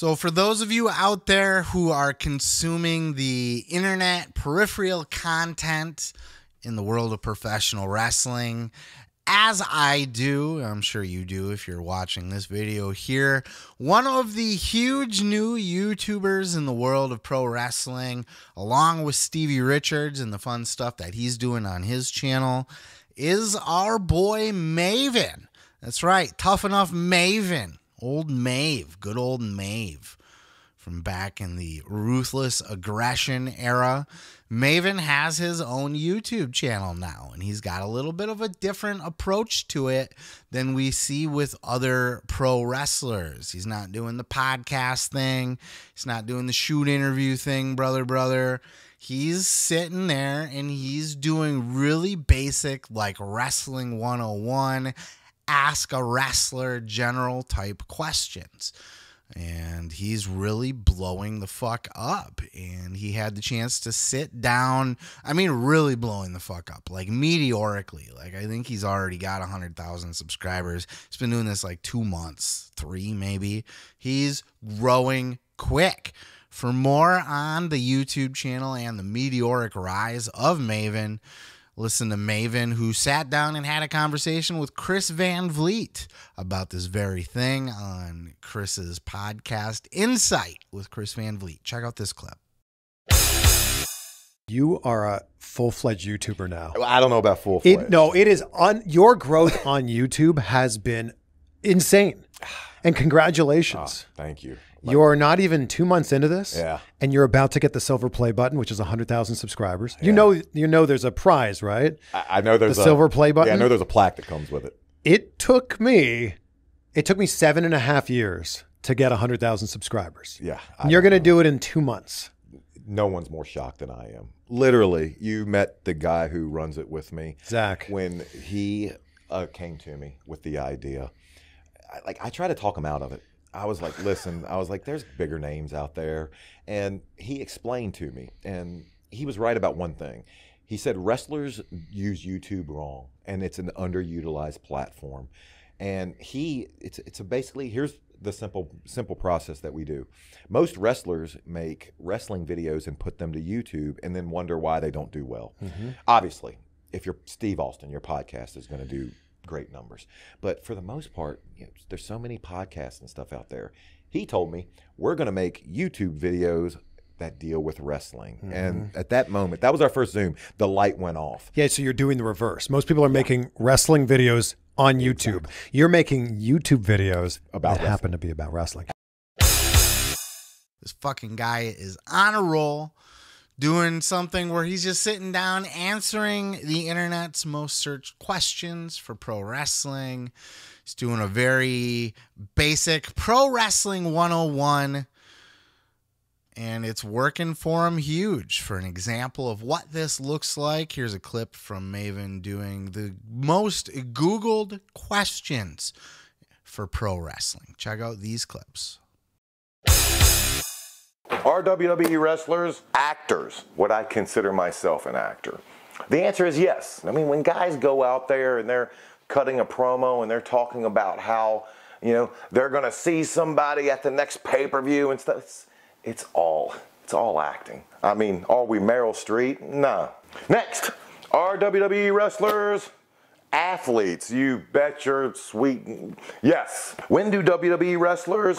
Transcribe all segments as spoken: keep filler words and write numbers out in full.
So for those of you out there who are consuming the internet peripheral content in the world of professional wrestling, as I do, I'm sure you do if you're watching this video here, one of the huge new YouTubers in the world of pro wrestling, along with Stevie Richards and the fun stuff that he's doing on his channel, is our boy Maven. That's right, Tough Enough Maven. Old Maeve, good old Maeve from back in the Ruthless Aggression era. Maven has his own YouTube channel now, and he's got a little bit of a different approach to it than we see with other pro wrestlers. He's not doing the podcast thing. He's not doing the shoot interview thing, brother, brother. He's sitting there, and he's doing really basic, like Wrestling one oh one, ask a wrestler general type questions. And he's really blowing the fuck up. And he had the chance to sit down. I mean, really blowing the fuck up. Like, meteorically. Like, I think he's already got one hundred thousand subscribers. He's been doing this, like, two months. Three, maybe. He's growing quick. For more on the YouTube channel and the meteoric rise of Maven, listen to Maven, who sat down and had a conversation with Chris Van Vliet about this very thing on Chris's podcast, Insight with Chris Van Vliet. Check out this clip. You are a full-fledged YouTuber now. I don't know about full-fledged. It, no, it is on your growth on YouTube has been insane. And congratulations. Oh, thank you. You're not even two months into this, yeah, and you're about to get the silver play button, which is one hundred thousand subscribers. You yeah. know you know there's a prize, right? I, I know there's the a... silver play button? Yeah, I know there's a plaque that comes with it. It took me, it took me seven and a half years to get one hundred thousand subscribers. Yeah. And you're going to do it in two months. No one's more shocked than I am. Literally, you met the guy who runs it with me. Zach. When he uh, came to me with the idea, I, like, I try to talk him out of it. I was like, listen, I was like, there's bigger names out there. And he explained to me, and he was right about one thing. He said, wrestlers use YouTube wrong, and it's an underutilized platform. And he, it's, it's a basically, here's the simple, simple process that we do. Most wrestlers make wrestling videos and put them to YouTube and then wonder why they don't do well. Mm-hmm. Obviously, if you're Steve Austin, your podcast is going to do great numbers, but for the most part, you know, there's so many podcasts and stuff out there. He told me, we're going to make YouTube videos that deal with wrestling. Mm-hmm. And at that moment, that was our first Zoom, the light went off. Yeah, so you're doing the reverse. Most people are making wrestling videos on YouTube. Exactly. You're making YouTube videos about that happen to be about wrestling. This fucking guy is on a roll, doing something where he's just sitting down answering the internet's most searched questions for pro wrestling. He's doing a very basic pro wrestling one oh one, and it's working for him huge. For an example of what this looks like, here's a clip from Maven doing the most Googled questions for pro wrestling. Check out these clips. Are W W E wrestlers actors? Would I consider myself an actor? The answer is yes. I mean, when guys go out there and they're cutting a promo and they're talking about how, you know, they're going to see somebody at the next pay-per-view and stuff, it's, it's all, it's all acting. I mean, are we Meryl Streep? No. Next, are W W E wrestlers athletes? You bet your sweet yes. When do W W E wrestlers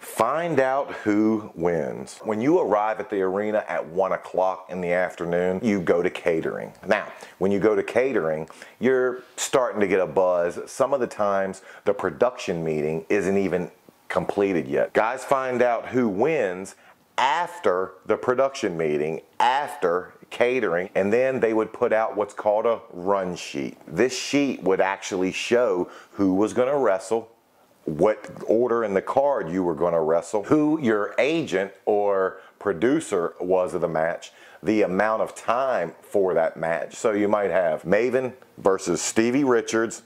find out who wins? When you arrive at the arena at one o'clock in the afternoon, you go to catering. Now, when you go to catering, you're starting to get a buzz. Some of the times, the production meeting isn't even completed yet. Guys find out who wins after the production meeting, after catering, and then they would put out what's called a run sheet. This sheet would actually show who was going to wrestle, what order in the card you were going to wrestle, who your agent or producer was of the match, the amount of time for that match. So you might have Maven versus Stevie Richards,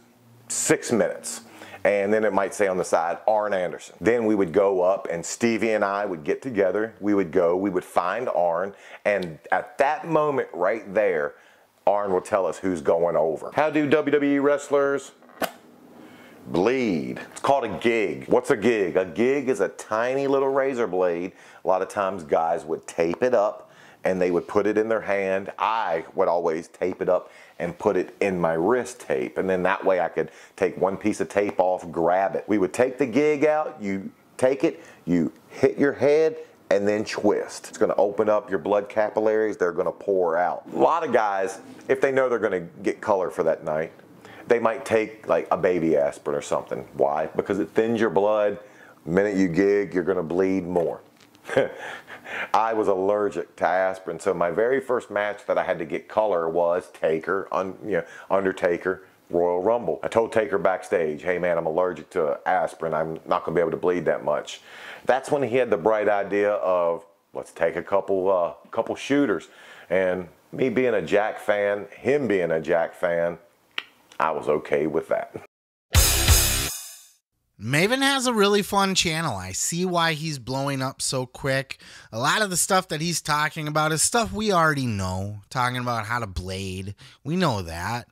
six minutes. And then it might say on the side, Arn Anderson. Then we would go up and Stevie and I would get together. We would go, we would find Arn. And at that moment right there, Arn will tell us who's going over. How do W W E wrestlers bleed. It's called a gig. What's a gig? A gig is a tiny little razor blade. A lot of times guys would tape it up and they would put it in their hand. I would always tape it up and put it in my wrist tape. And then that way I could take one piece of tape off, grab it. We would take the gig out, you take it, you hit your head, and then twist. It's gonna open up your blood capillaries, they're gonna pour out. A lot of guys, if they know they're gonna get color for that night, they might take like a baby aspirin or something. Why? Because it thins your blood. The minute you gig, you're gonna bleed more. I was allergic to aspirin, so my very first match that I had to get color was Taker, un, you know, Undertaker, Royal Rumble. I told Taker backstage, hey man, I'm allergic to aspirin. I'm not gonna be able to bleed that much. That's when he had the bright idea of, let's take a couple, uh, couple shooters. And me being a Jack fan, him being a Jack fan, I was okay with that. Maven has a really fun channel. I see why he's blowing up so quick. A lot of the stuff that he's talking about is stuff we already know. Talking about how to blade, we know that.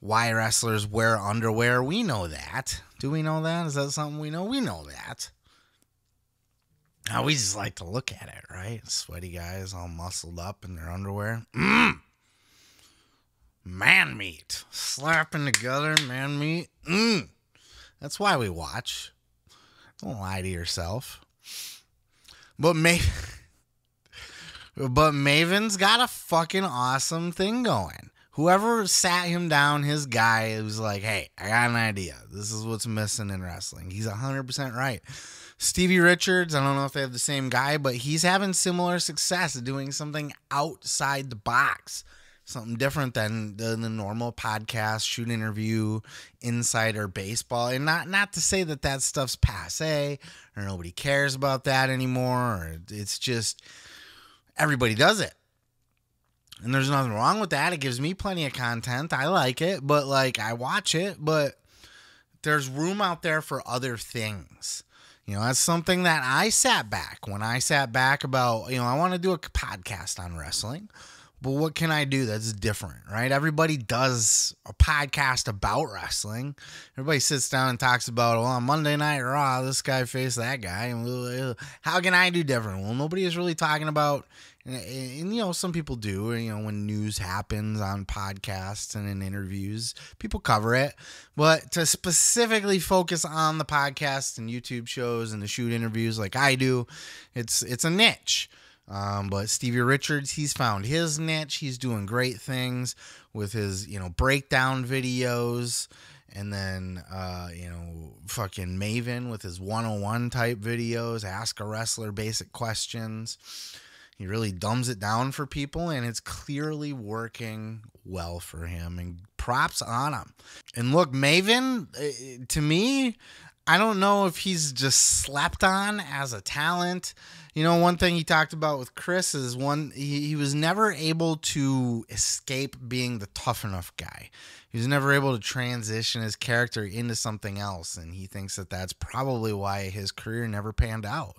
Why wrestlers wear underwear, we know that. Do we know that? Is that something we know? We know that. Now we just like to look at it, right? Sweaty guys all muscled up in their underwear. Mm. Man meat. Slapping together, man meat. Mm. That's why we watch. Don't lie to yourself. But Maven, but Maven's got a fucking awesome thing going. Whoever sat him down, his guy, was like, hey, I got an idea. This is what's missing in wrestling. He's one hundred percent right. Stevie Richards, I don't know if they have the same guy, but he's having similar success doing something outside the box. Something different than the, the normal podcast, shoot interview, insider baseball. And not, not to say that that stuff's passe or nobody cares about that anymore. Or it's just everybody does it. And there's nothing wrong with that. It gives me plenty of content. I like it, but like I watch it, but there's room out there for other things. You know, that's something that I sat back when I sat back about, you know, I want to do a podcast on wrestling, but what can I do that's different, right? Everybody does a podcast about wrestling. Everybody sits down and talks about, well, on Monday Night Raw, this guy faced that guy. And how can I do different? Well, nobody is really talking about. And, and, you know, some people do, you know, when news happens on podcasts and in interviews, people cover it. But to specifically focus on the podcasts and YouTube shows and the shoot interviews like I do, it's it's a niche. Um, but Stevie Richards, he's found his niche. He's doing great things with his, you know, breakdown videos. And then, uh, you know, fucking Maven with his one oh one type videos, ask a wrestler basic questions. He really dumbs it down for people, and it's clearly working well for him, and props on him. And look, Maven, to me, I don't know if he's just slept on as a talent. You know, one thing he talked about with Chris is one, he, he was never able to escape being the tough enough guy. He was never able to transition his character into something else, and he thinks that that's probably why his career never panned out.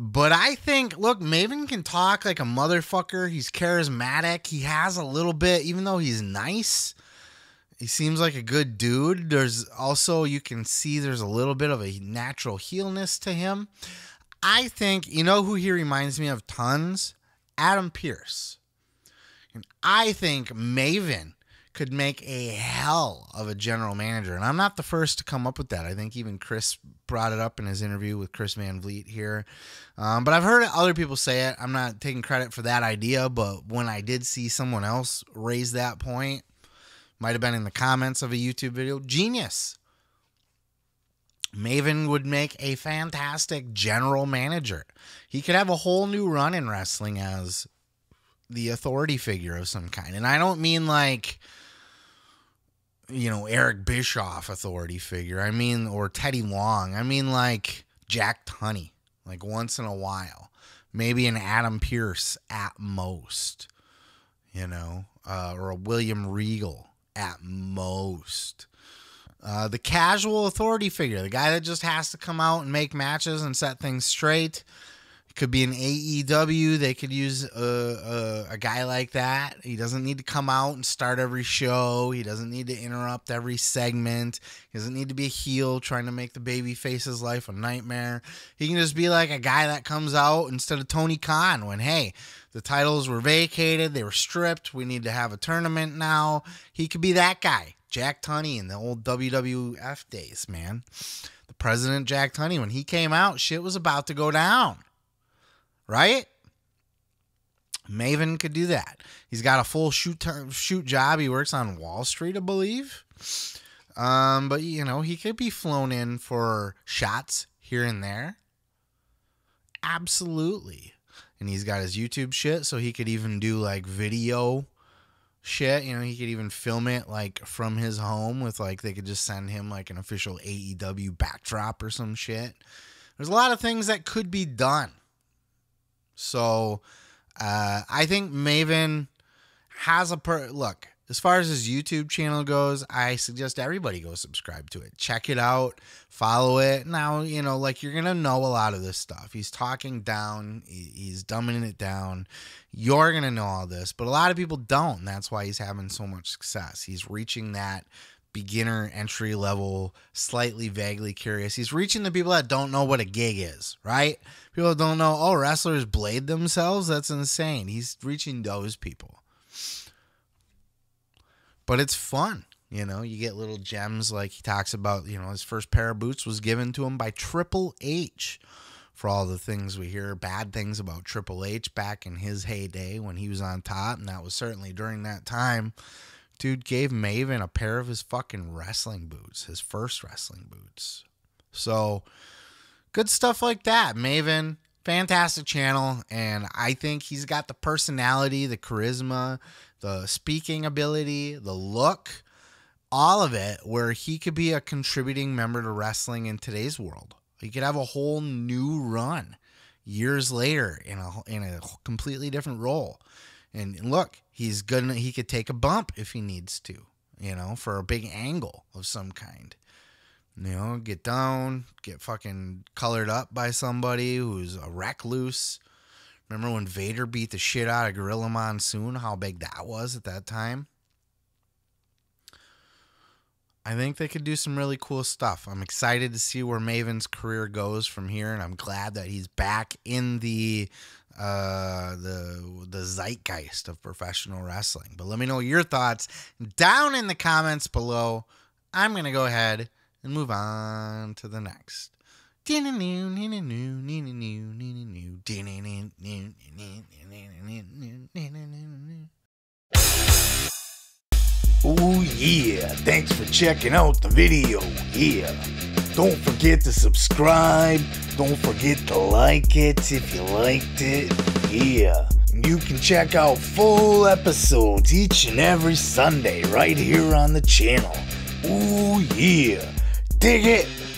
But I think, look, Maven can talk like a motherfucker. He's charismatic. He has a little bit, even though he's nice. He seems like a good dude. There's also, you can see there's a little bit of a natural heelness to him. I think, you know who he reminds me of tons? Adam Pierce. And I think Maven could make a hell of a general manager. And I'm not the first to come up with that. I think even Chris brought it up in his interview with Chris Van Vliet here. Um, but I've heard other people say it. I'm not taking credit for that idea, but when I did see someone else raise that point, might have been in the comments of a YouTube video, genius. Maven would make a fantastic general manager. He could have a whole new run in wrestling as the authority figure of some kind. And I don't mean like, you know, Eric Bischoff authority figure. I mean, or Teddy Long. I mean like Jack Tunney, like once in a while. Maybe an Adam Pierce at most, you know, uh, or a William Regal at most. Uh, the casual authority figure, the guy that just has to come out and make matches and set things straight. could be an A E W. They could use a, a, a guy like that. He doesn't need to come out and start every show. He doesn't need to interrupt every segment. He doesn't need to be a heel trying to make the baby face's life a nightmare. He can just be like a guy that comes out instead of Tony Khan when, hey, the titles were vacated. They were stripped. We need to have a tournament now. He could be that guy. Jack Tunney in the old W W F days, man. The president, Jack Tunney, when he came out, shit was about to go down. Right? Maven could do that. He's got a full shoot shoot job. He works on Wall Street, I believe. Um, but, you know, he could be flown in for shots here and there. Absolutely. And he's got his YouTube shit, so he could even do, like, video shit. You know, he could even film it, like, from his home with, like, they could just send him, like, an official A E W backdrop or some shit. There's a lot of things that could be done. So, uh, I think Maven has a per look, as far as his YouTube channel goes, I suggest everybody go subscribe to it, check it out, follow it. Now, you know, like, you're going to know a lot of this stuff. He's talking down. He's dumbing it down. You're going to know all this, but a lot of people don't. And that's why he's having so much success. He's reaching that beginner, entry level, slightly vaguely curious. He's reaching the people that don't know what a gig is, right? People that don't know, oh, wrestlers blade themselves? That's insane. He's reaching those people. But it's fun. You know, you get little gems like he talks about, you know, his first pair of boots was given to him by Triple H. For all the things we hear, bad things about Triple H back in his heyday when he was on top, and that was certainly during that time. Dude gave Maven a pair of his fucking wrestling boots, his first wrestling boots. So, good stuff like that. Maven, fantastic channel, and I think he's got the personality, the charisma, the speaking ability, the look, all of it, where he could be a contributing member to wrestling in today's world. He could have a whole new run years later in a, in a completely different role. And look, he's good. He could take a bump if he needs to, you know, for a big angle of some kind. You know, get down, get fucking colored up by somebody who's a recluse. Remember when Vader beat the shit out of Gorilla Monsoon, how big that was at that time? I think they could do some really cool stuff. I'm excited to see where Maven's career goes from here, and I'm glad that he's back in the uh, the the zeitgeist of professional wrestling. But let me know your thoughts down in the comments below. I'm gonna go ahead and move on to the next. Oh yeah, thanks for checking out the video, yeah. Don't forget to subscribe, don't forget to like it if you liked it, yeah. You can check out full episodes each and every Sunday right here on the channel. Oh yeah, dig it!